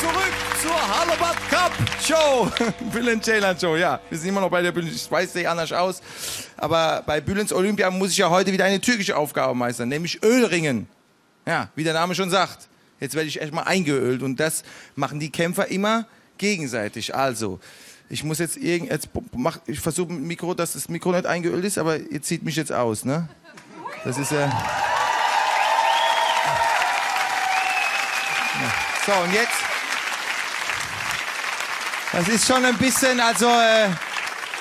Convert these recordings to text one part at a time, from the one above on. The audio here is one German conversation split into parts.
zurück zur Halobat Cup Show. Bülent Ceylan Show, ja. Wir sind immer noch bei der Bülent, ich weiß, sehe anders aus. Aber bei Bülents Olympia muss ich ja heute wieder eine türkische Aufgabe meistern, nämlich Ölringen. Ja, wie der Name schon sagt. Jetzt werde ich echt mal eingeölt und das machen die Kämpfer immer gegenseitig. Also, ich muss jetzt ich versuche mit dem Mikro, dass das Mikro nicht eingeölt ist, aber ihr zieht mich jetzt aus, ne? Das ist ja... So, und jetzt, das ist schon ein bisschen, also,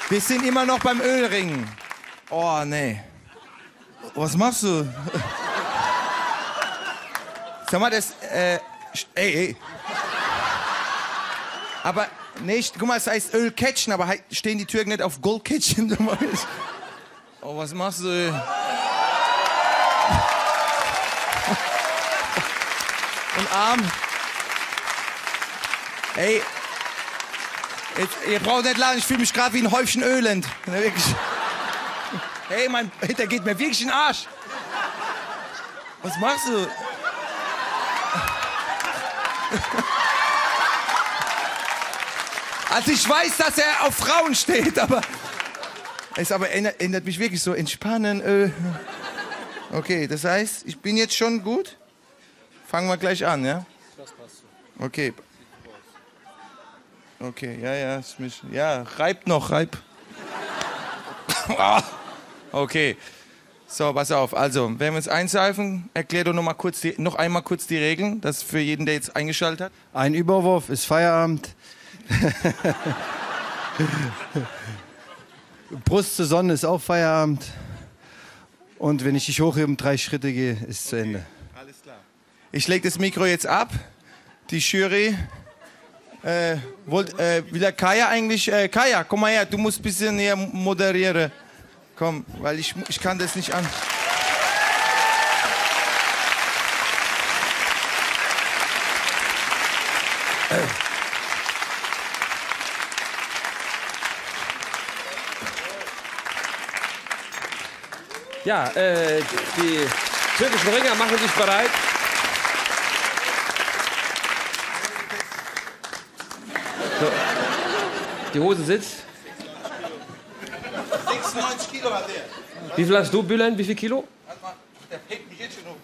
wir sind immer noch beim Ölringen. Oh, nee. Was machst du? Sag mal, das, ey. Aber, nee, guck mal, es heißt Ölcatchen, aber stehen die Türken nicht auf Goldcatchen? Oh, was machst du, ey? Und Arm. Ey, jetzt, ihr braucht nicht lachen, ich fühle mich gerade wie ein Häufchen Ölend. Ey, der geht mir wirklich in den Arsch. Was machst du? Also ich weiß, dass er auf Frauen steht, aber... Es aber ändert mich wirklich so, entspannen, Okay, das heißt, ich bin jetzt schon gut? Fangen wir gleich an, ja? Das passt so. Okay. Okay, ja, ist mich. Ja, reib. Okay. So, pass auf. Also, wenn wir uns einseifen, erklär doch noch einmal kurz die Regeln, das für jeden, der jetzt eingeschaltet hat. Ein Überwurf ist Feierabend. Brust zur Sonne ist auch Feierabend. Und wenn ich dich hochhebe und 3 Schritte gehe, ist zu Ende. Alles klar. Ich lege das Mikro jetzt ab. Die Jury. Wieder Kaya eigentlich? Kaya, komm mal her, du musst ein bisschen hier moderieren. Komm, weil ich kann das nicht an. Ja, die türkischen Ringer machen sich bereit. So. Die Hose sitzt. 96 Kilo hat er. Wie viel hast du, Bülent? Wie viel Kilo? Der pickt mich jetzt schon um.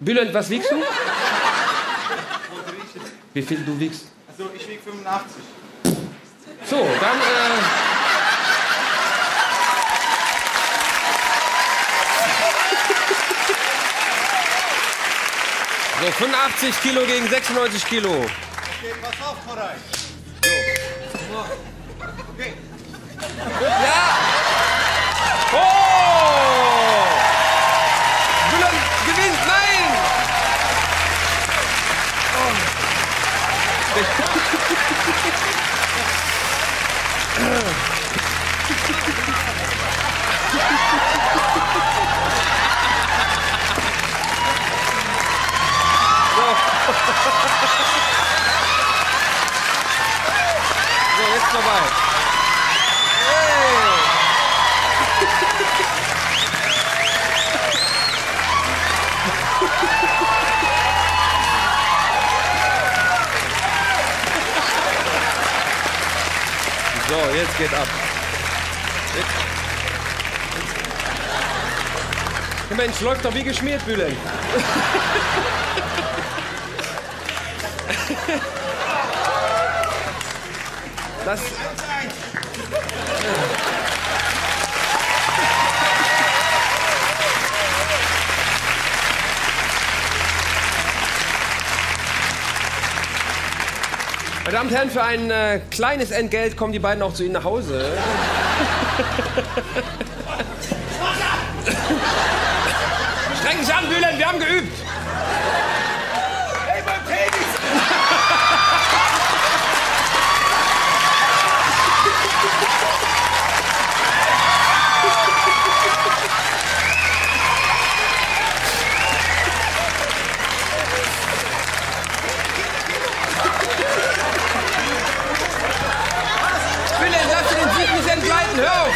Bülent, was wiegst du? Wie viel du wiegst? Also ich wieg 85. So, dann... So, 85 Kilo gegen 96 Kilo. Okay, pass auf, Koray. So. Okay. Ja! Oh! Bülent gewinnt, nein! So, jetzt vorbei. So, jetzt geht ab. Jetzt. Mensch, läuft doch wie geschmiert, Bülent. Das... Meine Damen und Herren, für ein kleines Entgelt kommen die beiden auch zu Ihnen nach Hause. Streng dich an, Bülent, wir haben geübt. Hey, mein Penis! Bülent, lass dir den Sieg nicht entgleiten, hör auf!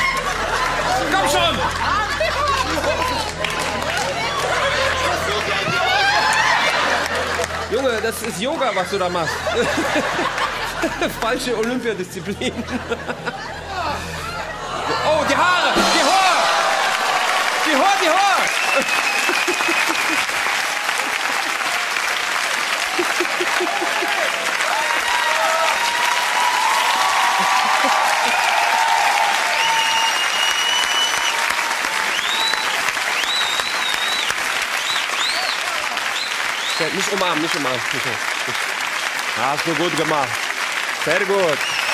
das ist Yoga, was du da machst. Falsche Olympiadisziplin. Oh, die Haare! Die Haare! Die Haare, die Haare! Nicht umarmen, nicht umarmen. Hast du gut gemacht. Sehr gut.